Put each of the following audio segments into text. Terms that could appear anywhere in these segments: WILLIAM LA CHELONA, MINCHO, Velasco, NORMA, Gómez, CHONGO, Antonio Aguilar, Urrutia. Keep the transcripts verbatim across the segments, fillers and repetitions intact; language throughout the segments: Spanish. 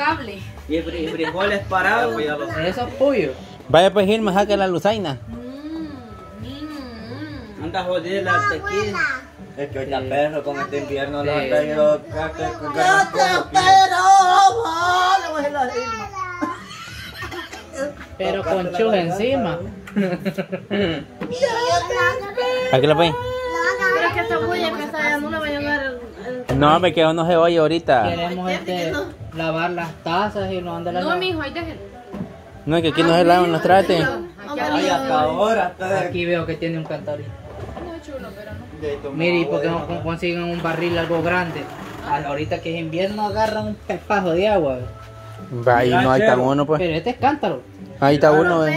cable. Y frijoles parados. Eso es pollo. Vaya pues Irma, saca la luzaina. Mm, mm. Anda jodida la tequila. Es que ahorita perro con este invierno los perros. ¡Yo te espero! Pero con chus encima. Aquí lo ven. Pero es que esta bulla que está allá no la va a llegar. No, me quedo no se oye ahorita. Queremos este, lavar las tazas y no andar la. No, mijo, ahí déjelo. No, es que aquí no se lavan los trates. Ay, hasta ahora. Aquí veo que tiene un cantarito. Muy chulo, pero no. Mire, ¿y por qué no consiguen un barril algo grande? Ahorita que es invierno agarran un pepajo de agua. Ahí no, ahí está uno pues. Pero este es cántaro. Ahí está uno, eh.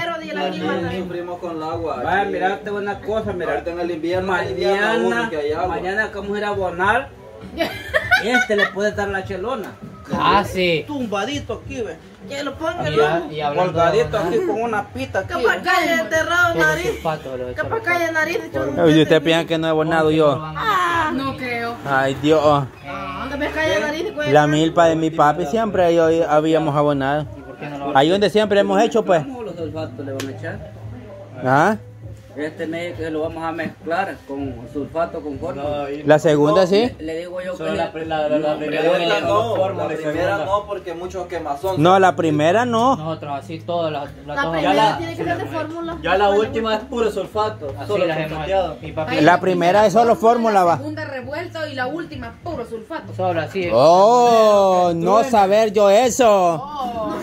Cumplimos con el agua. Vaya, mirate una cosa, mirate en el invierno. Mañana, mañana vamos a ir a abonar. Este le puede dar la chelona. Ah, sí. Tumbadito aquí, ve. Que lo ponga el ojo. Colgadito aquí con una pita. Capaz calle enterrado nariz. Capaz calle nariz. ¿Y ustedes piensan que no he abonado yo? Ah, no creo. Ay, Dios. La milpa de mi papi siempre habíamos abonado. Ahí donde siempre hemos hecho, pues. ¿Cómo los sulfatos le van a echar? ¿Ah? Este medio que lo vamos a mezclar con sulfato, con fórmula. La segunda sí. Le digo yo que la primera no. La primera no porque muchos quemazón. No, la primera no. Nosotros así todas las La primera tiene que ser de fórmula. Ya la última es puro sulfato. Solo sulfateado. La primera es solo fórmula, va. La segunda revuelta y la última puro sulfato. Solo así. Oh, no saber yo eso.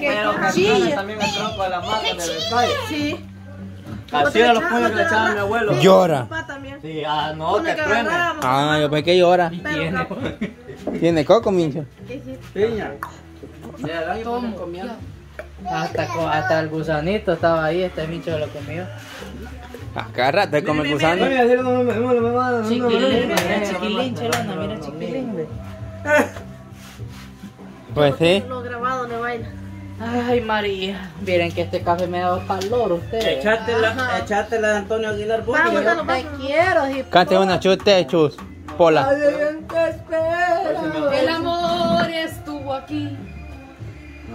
Pero Cartona también me trompa la mata en el ensayo. Sí. Así era los puños que le echaban a mi abuelo. Llora. Sí, ah, no, que truena. Ah, yo pensé que llora. Tiene. ¿Tiene coco, Mincho? Piña. Hasta, hasta el gusanito estaba ahí, este Mincho lo comió. Agarra, te come el gusano. Chiquilín, mira chiquilín, chelona, mira chiquilín. Pues sí. Lo grabado no baila. Ay, María, miren que este café me ha dado calor, ustedes. Echátela, echátela de Antonio Aguilar. Vamos, yo te quiero, hipo. Cante una chute, chus, pola. El amor estuvo aquí.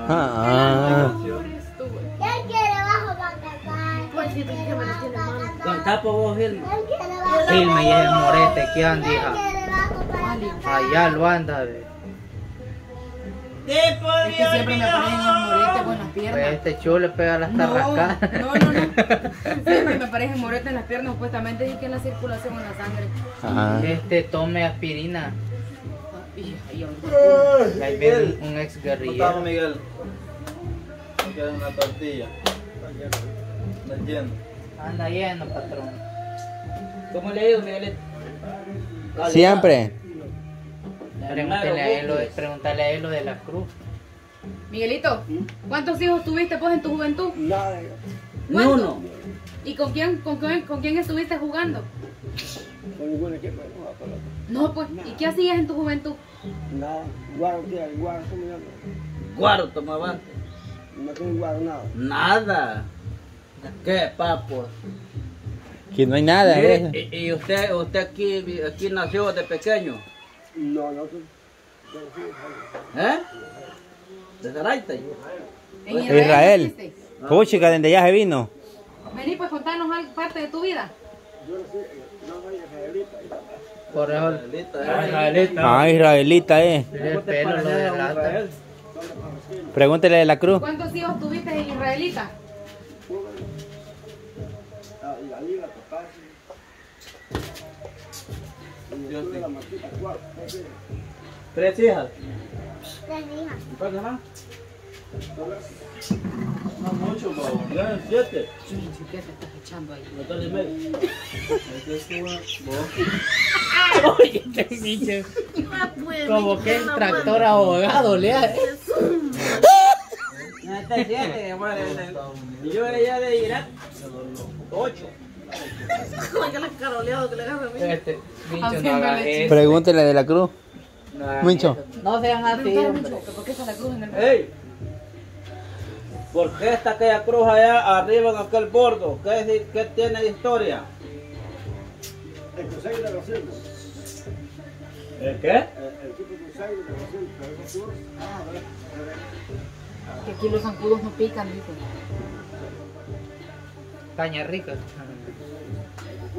Ah. El amor estuvo aquí. ¿Quién quiere bajo para cantar? Pues sí, porque me lo tiene mal. Con tapo vos, Gilma. Gilma y el morete, ¿qué han dicho? Allá lo anda, ve. Es que siempre me ponen en morete buenas piernas. Pues este chulo le pega las tarrascadas. No, no, no. Siempre me parecen moretes en las piernas, supuestamente es que es la circulación en la sangre. Ah. Este tome aspirina. Ahí viene un ex guerrillero. Vamos, Miguel. Aquí hay una tortilla. Está lleno. Anda lleno, patrón. ¿Cómo le digo, Miguel? Siempre. Pregúntale a, él lo de, pregúntale a él lo de la cruz. Miguelito, ¿cuántos hijos tuviste pues en tu juventud? Nada. Uno. ¿Y con quién, con, quién, con quién estuviste jugando? Con ninguno que me jugaba por la. No, pues, nada. ¿Y qué hacías en tu juventud? Nada, guaro, tía, guaro, tomaba. Guaro, tomaba. No tengo guaro, nada. Nada. ¿Qué, papo? Que no hay nada. ¿Y, y usted, usted aquí, aquí nació de pequeño? No, no. ¿Eh? ¿Desde Araita? ¿En Israel? Puchica, ¿desde allá se vino? Vení, pues contanos algo, parte de tu vida. Yo no soy, no soy israelita. Por eso. Ah, israelita. Ah, israelita, eh. El pelo lo delata. Pregúntele de la cruz. ¿Cuántos hijos tuviste en israelita? ¿Tres hijas? Tres hijas. ¿Y cuántas más? No mucho, ¿no? ¿Siete? ¿Qué te estás echando ahí? ¿No estás de medio? Oye, qué bicho. Como que el tractor abogado, lea. No, está siete, hermano. Yo era ya de Irak. Ocho. Este, Mincho, no haga eso. Pregúntele de la cruz. No, Mincho. No sean así, hombre. ¿Por qué está la cruz en el medio? Ey, ¿por qué está aquella cruz allá arriba en aquel bordo? ¿Qué, es, qué tiene de historia? El Crusade de la Nación. ¿El qué? El Crusade de la Nación. Que aquí los zancudos no pican, dice. Caña rica.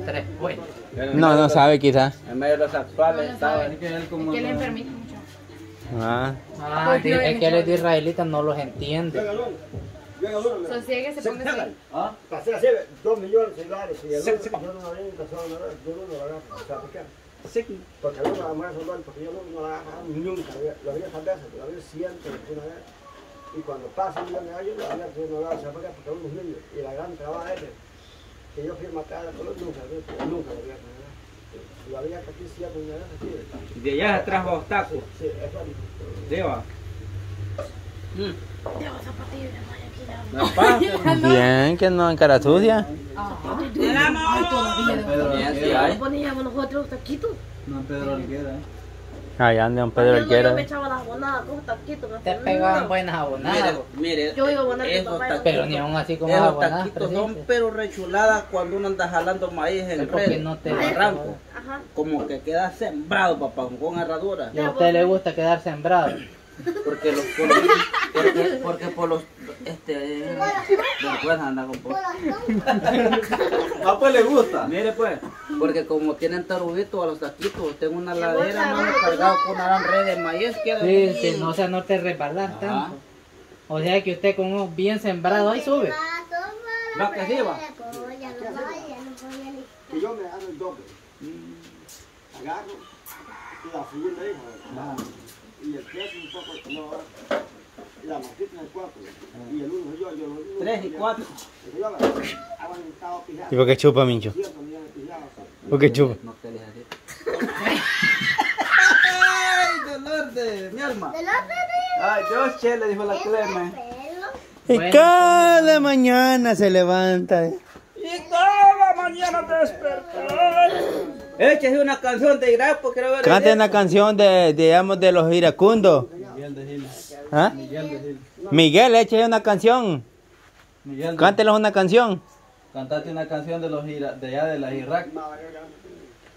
Tres vueltas. No, no sabe quizás. En medio de los actuales estaba. Es que le enfermita mucho. Ah, ah tío, es que los israelitas no los entienden. Sosiegue, se ponga así. ¿Ah? Pasé así, dos millones de dólares. Y el uno le pasó a la yo no lo agarro. ¿Sabes qué? Sí. Porque el uno la más son dólares, porque yo no lo agarro nunca. Lo había faltado, lo había ciento una vez. Y cuando pasa un millón de años, lo había tenido dólares, ¿sabes qué? Porque unos niños. Y la gran trabaja es que yo fui a matar a todos, nunca, nunca lo había tenido. Lo había aquí siempre una vez aquí. De allá atrás va obstáculo. Sí, es para mí. Deba. Deba, zapatillo, la madre. Bien, que no en cara sucia. Todavía poníamos nosotros taquitos. No, Pedro Alguera. Allá anda un Pedro Alguera. Yo me echaba las abonadas, como taquitos. Te pegaban buenas abonadas. Mire, yo iba a abonar a mi papá. Pero ni aún así como abonadas. Los taquitos son pero rechuladas cuando uno anda jalando maíz en el barranco. Como que queda sembrado, papá, con herradura. ¿Y a usted le gusta quedar sembrado? Porque los porque, porque por los este después anda con poco. Ah, pues le gusta. Mire pues, porque como tienen tarubitos a los taquitos, tengo una ladera mano cargado con una gran red de maíz que sí, sí, no, o sea, no te resbalas tanto. O sea que usted con unos bien sembrados ahí sube. Va que sí va. Y yo me hago el doble. Agarro la figura ahí, y el tres y un poco, no, y la matita es cuatro, y el uno yo, yo, yo, tres y cuatro. ¿Y por qué chupa, Mincho? ¿Por qué chupa? No te dejas ir. ¡Ay, dolor de mi alma! ¡Ay, yo, che, le dijo la Clema! Y cada mañana se levanta. Y cada mañana te despertarás. Esta es una canción de Irapo, creo que cante una canción de, digamos, de los iracundos. Miguel de Gil. ¿Ah? Miguel de Gil. Miguel, échale una canción. Miguel. Cántelos una canción. Cantate una canción de los ira, de allá de las Irak.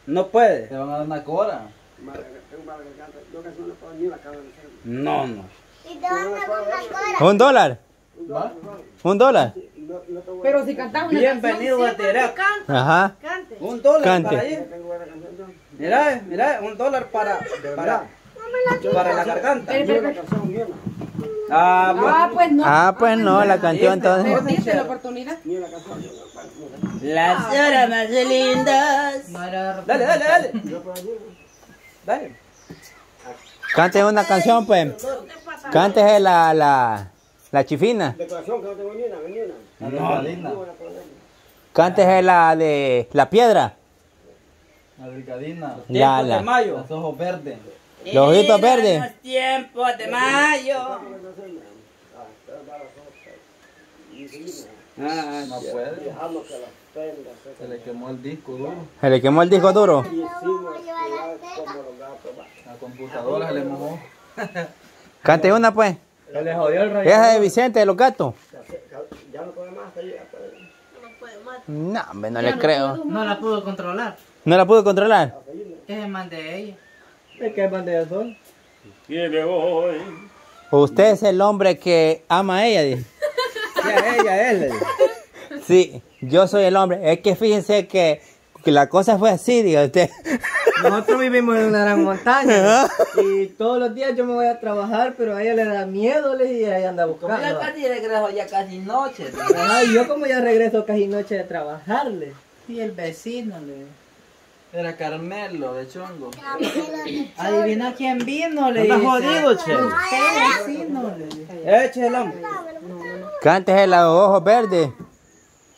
No puede. Te van a dar una cora. No, no. ¿Y te van a dar una cora? ¿Un dólar? ¿Va? ¿Un dólar? Pero si cantamos una bienvenido canción, a Irak. Ajá. Cante. Un dólar cante. Para ir. Mirá, mirá, un dólar para, para, para la garganta. Ah, pues, ah, pues no. Ah, pues no, la canción entonces. ¿Perdiste la oportunidad? Las horas más lindas. Dale, dale, dale. Dale. Cante una canción, pues. Cante la, la, la chifina. No, cántese la de la piedra. La ricadina. Los tiempos de mayo. Los ojos verdes. Los ojitos verdes. Los tiempos de mayo. Ah, no puede. Se le quemó el disco duro. Se le quemó el disco duro. La computadora se le mojó. Cante una pues. Se le jodió el rayo. Esa de Vicente de los Gatos. Ya no puede más. No, hombre, no le creo. No la pudo controlar. ¿No la pudo controlar? ¿Qué se mande ella? ¿De qué mande el sol? Quiere hoy. Usted es el hombre que ama a ella, dice. Sí, a ella, él. Sí, yo soy el hombre. Es que fíjense que la cosa fue así, diga usted. Nosotros vivimos en una gran montaña y todos los días yo me voy a trabajar, pero a ella le da miedo, le y ella anda buscando. Yo la casi regreso ya casi noche. Ajá, y yo como ya regreso casi noche de trabajarle. Y el vecino le... Era Carmelo de Chongo. Adivina quién vino, le dice. No jodido, che. El vecino le... Eche el hombre. Cántese los ojos verdes.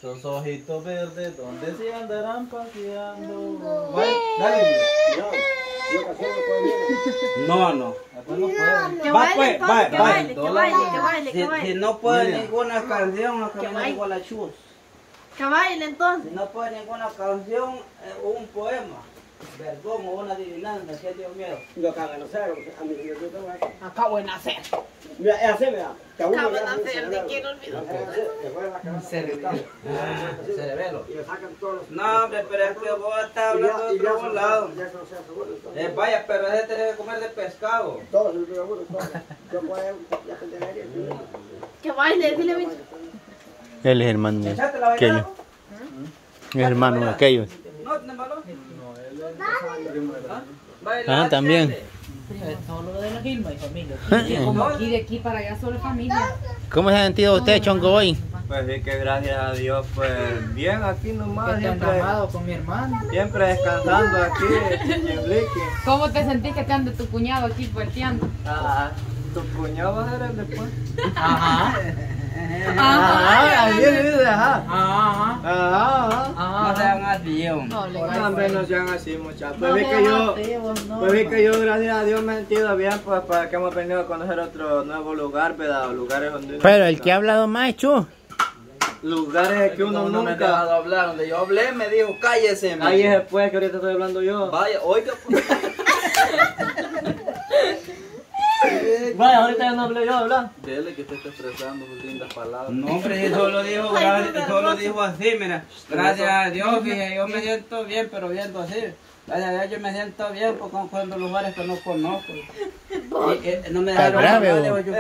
Los ojitos verdes, ¿dónde se andarán paseando? Bueno, dale, no, no, después no puedo. Va pues, va, va. Que baile, que baile, que baile. Si no puede ninguna canción, no camina igual a chus. Que baile entonces. Si no puede ninguna canción, un poema. vergón o una adivinanza, que Dios mío. Lo acabo de nacer, a mí yo te acabo de nacer. Mira, es así, mira. Acabo de nacer, ni quiero olvidar. Mi cerebelo. No, hombre, pero es que vos estás hablando de otro lado. Eh, vaya, pero ese tiene que comer de pescado. Todos, yo seguro, todos. Yo puedo, ya te debería. Que baile, dile, Mincho. Él es hermano de aquellos. Es hermano de aquellos. No, no, ah, también. Todo lo de la Gilma y familia. Como aquí de aquí para allá solo familia. ¿Cómo se ha sentido usted, Chongo, hoy? Pues sí, que gracias a Dios, pues bien aquí nomás. Siempre amado con mi hermano. Siempre descansando aquí en Chiblique. ¿Cómo te sentís que te ande tu cuñado aquí puerteando? Ah, tu cuñado va a ser el después. Ajá. Ajá, ahí dice, ajá. Ajá, ajá. Ajá. No sean así, hombre. No sean así, muchachos. Pues vi que yo, pues vi que yo, gracias a Dios, me he sentido bien, pues para que hemos venido a conocer otro nuevo lugar, ¿verdad? Lugares donde... Pero el que ha hablado más es Chu. Lugares que uno nunca... me ha dejado hablar, donde yo hablé, me dijo, cállese. Ahí es después que ahorita estoy hablando yo. Vaya, oiga. Vaya, ahorita ya no hablé yo, ¿verdad? Dele que usted está expresando sus lindas palabras. No, hombre, yo solo dijo, solo dijo así, mira. Gracias a Dios, dije, yo me siento bien, pero viendo así. Gracias a Dios, yo me siento bien porque conozco lugares que no conozco. Y, eh, no me dejaron grave.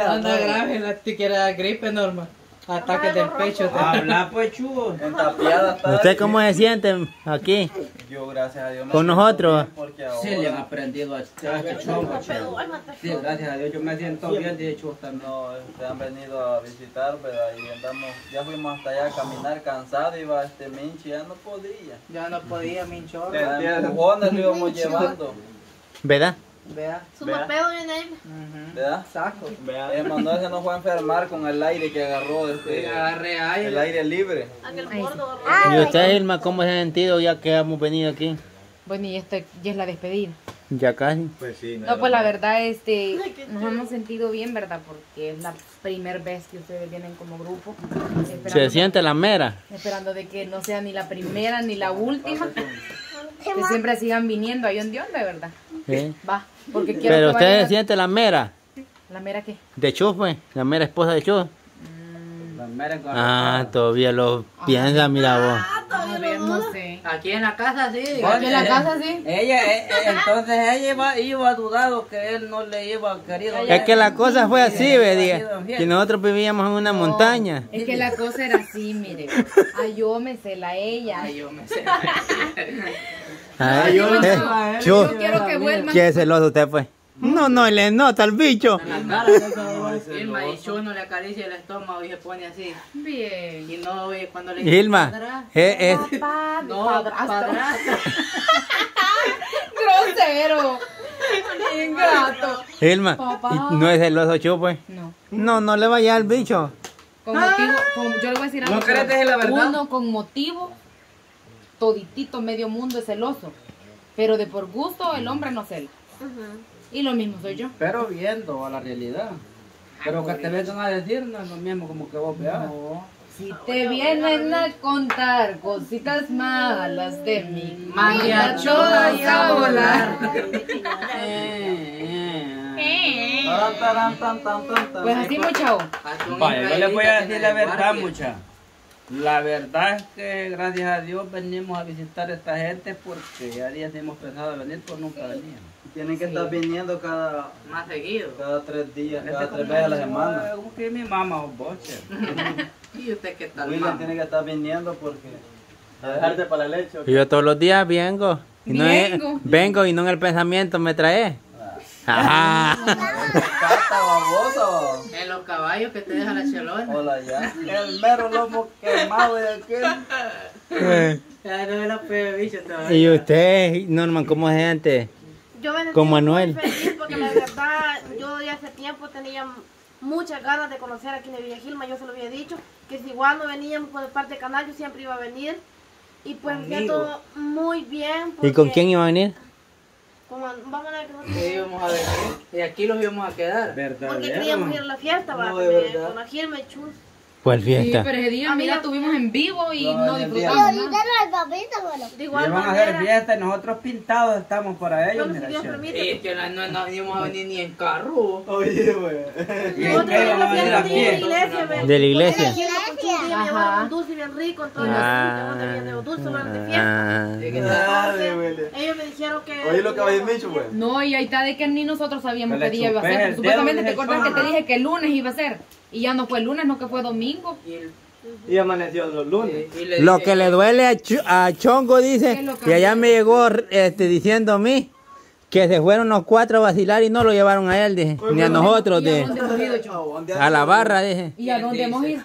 Anda grave, la tiquera gripe, Norma. Ataques del pecho. Habla pues, chulo. ¿Usted cómo se siente aquí? Yo, gracias a Dios. ¿Con nosotros? Sí, le han aprendido a este Chongo. Sí, gracias a Dios. Yo me siento bien. De hecho, ustedes han venido a visitar, ¿verdad? Y andamos, ya fuimos hasta allá a caminar cansado. Iba este Mincho, ya no podía. Ya no podía, Mincho. De empujones lo íbamos llevando. ¿Verdad? Vea, su mapeo viene ahí. ¿Verdad? Saco. Vea. El Manuel se nos fue a enfermar con el aire que agarró. Este, agarré aire. El aire libre. Aquel gordo. ¿Y usted, Irma, cómo se ha sentido ya que hemos venido aquí? Bueno, y esto ya es la despedida. Ya casi. Pues sí. No, no pues la verdad, este, nos hemos sentido bien, ¿verdad? Porque es la primera vez que ustedes vienen como grupo. Se siente la mera. Esperando de que no sea ni la primera ni la última. Que siempre sigan viniendo ahí donde onda, ¿verdad? Sí. Va, porque quiero. Pero ustedes sienten la mera. ¿La mera qué? De Chu, pues. La mera esposa de Chu. Mm. La mera con la ah, todavía lo piensa, mira vos. Ah, todavía no, no sé. Aquí en la casa sí. Aquí en la casa sí. Ella, eh, entonces ella iba, iba dudado que él no le iba querido. Es ella, que la cosa fue así, ve, que nosotros vivíamos en una no, montaña. Es que la cosa era así, mire. Ay, yo me sé la ella. Ay, yo me sé la ella. Ah, yo, no, eh, yo, yo quiero que vuelvan. ¿Qué es celoso usted, pues? No, no, le nota al bicho. En la cara, no, Irma, y Chu no le acaricia el estómago y se pone así. Bien. Y no, oye, cuando le... Irma, es... Eh, eh. Papá, no, padrastro. padrastro. Grosero. Ingrato. Irma, papá. ¿No es celoso Chu, pues? No. No, no le vaya al bicho. Con ah. motivo... Con, yo le voy a decir algo. No crees que es la verdad. Uno con motivo... Toditito medio mundo es celoso, pero de por gusto el hombre no cela. Uh-huh. Y lo mismo soy yo. Pero viendo a la realidad. Pero que te vengan a decir no es lo mismo como que vos veas. No. Si te vienen a contar cositas malas de mi maña chola y a volar. Pues así, muchacho. Vaya, yo les voy a decir la verdad, muchacho. La verdad es que gracias a Dios venimos a visitar a esta gente porque ya días hemos pensado venir, pero nunca venían. Tienen que sí. estar viniendo cada... Más seguido. Cada tres días, cada tres veces a la semana. Es como que mi mamá os boche. ¿Y usted qué tal, William, mamá? Tiene que estar viniendo porque... A dejarte para la leche. Yo todos los días vengo. Y no es, vengo y no en el pensamiento me trae. ¡Ajá! ¡Cata baboso! En los caballos que te deja la chelona. Hola, ya. El mero lomo quemado de aquel. Ya no era peor bicho todavía. ¿Y usted, Norman, cómo es gente? Yo me sentí muy feliz porque la verdad, yo de hace tiempo tenía muchas ganas de conocer aquí en Villa Gilma. Yo se lo había dicho, que si igual no veníamos con el parte del canal, yo siempre iba a venir. Y pues me siento muy bien. Porque... ¿Y con quién iba a venir? Vamos a ver que íbamos a venir y aquí los íbamos a quedar. Verdad, porque queríamos ir a la fiesta, no, para que con la Gilma y Chu. ¿Cuál fiesta? Sí, pero ese día, mira, estuvimos en vivo y no, no disfrutamos. Pero ahorita no hay papito, de igual manera. Van a hacer fiesta y nosotros pintados estamos para ellos. Pero si Dios permite. Es que no, no íbamos a venir ni en carro. Oye, güey. Nosotros íbamos a venir de la iglesia, güey. ¿De la iglesia? Me llevaron un dulce bien rico, entonces yo te había dado dulce durante fiesta. Ellos me dijeron que... Oye, lo que habéis dicho, güey. No, y ahí está de que ni nosotros sabíamos qué día iba a ser. Supuestamente te acuerdas que te dije que el lunes iba a ser. Y ya no fue el lunes, no que fue domingo. Y amaneció los lunes. Sí, y lo que le duele a, Ch a Chongo dice, y allá me llegó este, diciendo a mí, que se fueron los cuatro a vacilar y no lo llevaron a él, dije, ni a nosotros. De, a la barra, dije. ¿Y a dónde hemos ido?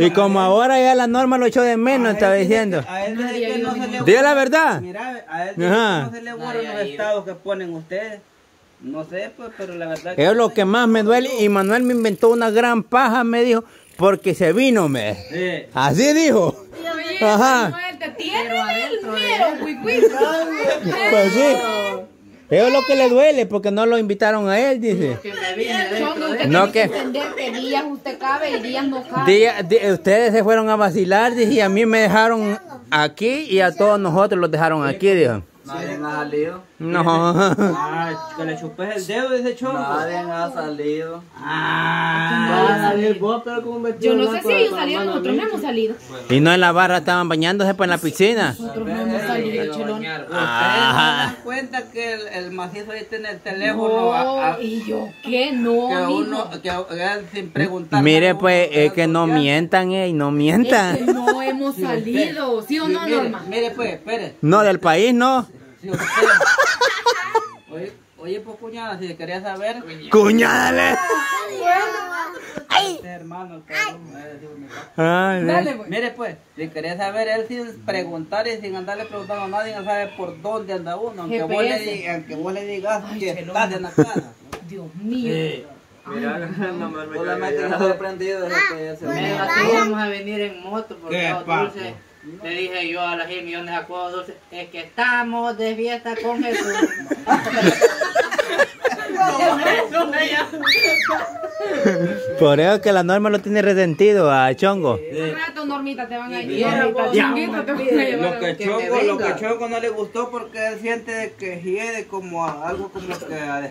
Y como ahora ya la Norma lo echó de menos, estaba diciendo. Diga la verdad. Mira, a él no se le borran los estados que ponen ustedes. No sé, pues, pero la verdad que es lo que más me duele. Y Manuel me inventó una gran paja, me dijo, porque se vino, me. Sí. Así dijo. Oye, ajá. Manuel, te tiene el miedo, pues sí. Es lo que le duele, porque no lo invitaron a él, dice. No que días usted cabe y días no cabe. Ustedes se fueron a vacilar, dije, y a mí me dejaron aquí y a todos nosotros los dejaron aquí, dijo. Sí, nadie ha salido. No. Ah, que le chupes el dedo, dice Chongo. Nadie ha salido. Ah, yo no sé si ellos salieron, nosotros no hemos salido. Y no en la barra estaban bañándose, pues en la piscina. Nosotros no hemos salido, Chilón. Ustedes no dan cuenta que el, el macizo ahí tiene el teléfono. No, y yo, ¿qué? No, que uno, que, que, sin preguntar. Mire, pues, es que no mientan, eh, no mientan. Es que no hemos salido, ¿sí o no, Norma? Mire, pues, espere. No, del país no. Oye, oye, pues cuñada, si querías saber. ¡Cuñádale! ¡Ay! Hermano, mire pues, si querías saber, él sin preguntar y sin andarle preguntando a nadie, él sabe por dónde anda uno, aunque vos le, aunque vos le digas que estás en la cara. Dios mío. Mira, no me solamente está sorprendido de lo que ella se ve. Vamos a venir en moto porque entonces le dije yo a las millones de acuerdos dulces, es que estamos de fiesta con Jesús. Por eso que la Norma lo tiene resentido a Chongo. Un rato, Normita, te van a llevar. Lo que Chongo, lo que Chongo no le gustó porque él siente que hiede como a algo como que a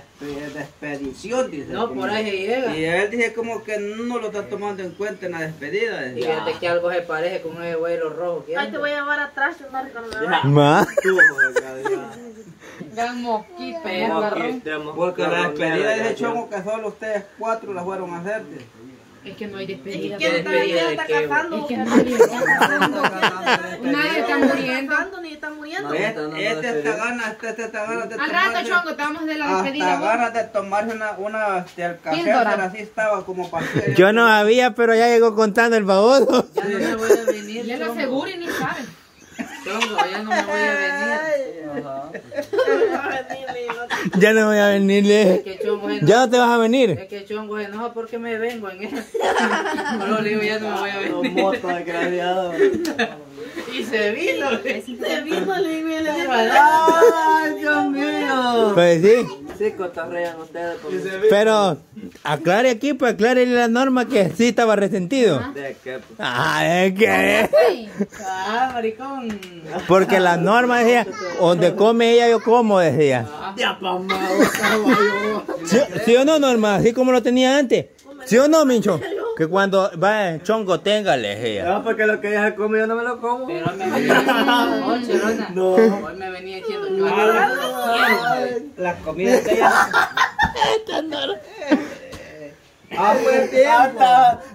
despedición, dice. No, por ahí se llega. Y él dice como que no lo está tomando en cuenta en la despedida. Y fíjate que algo se parece con ese güey los rojos. Ahí te voy a llevar atrás, Norma. ¿Más? Gran mosquito, porque la despedida de Chongo que solo ustedes cuatro la fueron a hacerte. Es que no hay despedida. Es que nadie está casando. Nadie está muriendo. Nadie está muriendo. Este está ganas, este está ganas de tomarse. Al rato, Chongo, estamos de la despedida. Hasta ganas de tomarse una, una, el café, pero así estaba como pastel. Yo no sabía, pero ya llegó contando el baboso. Ya no me voy a venir. Ya lo aseguro y ni saben. Chongo, ya no me voy a venir. Ya no voy a venirle. Es que ya no te vas a venir. Es que Chongo se enoja porque me vengo en él. No lo digo, ya no me voy a venir. Moto desgraciado. Y se vino. Se vino, le digo, y le ¡ay, Dios mío! Pues sí. Sí, cotorrean ustedes. Pero aclare aquí, pues aclare la Norma que sí estaba resentido. ¿De qué? Ah, ¿de qué? Ah, maricón. Porque la Norma decía, donde come ella yo como, decía. ¿Sí, sí o no, Norma? Así como lo tenía antes. ¿Sí o no, Mincho? Que cuando va Chongo, téngale ella. No, porque lo que ella se come yo no me lo como. Pero me venía diciendo, no, hoy me venía diciendo, yo la comida que ella... Ah, pues,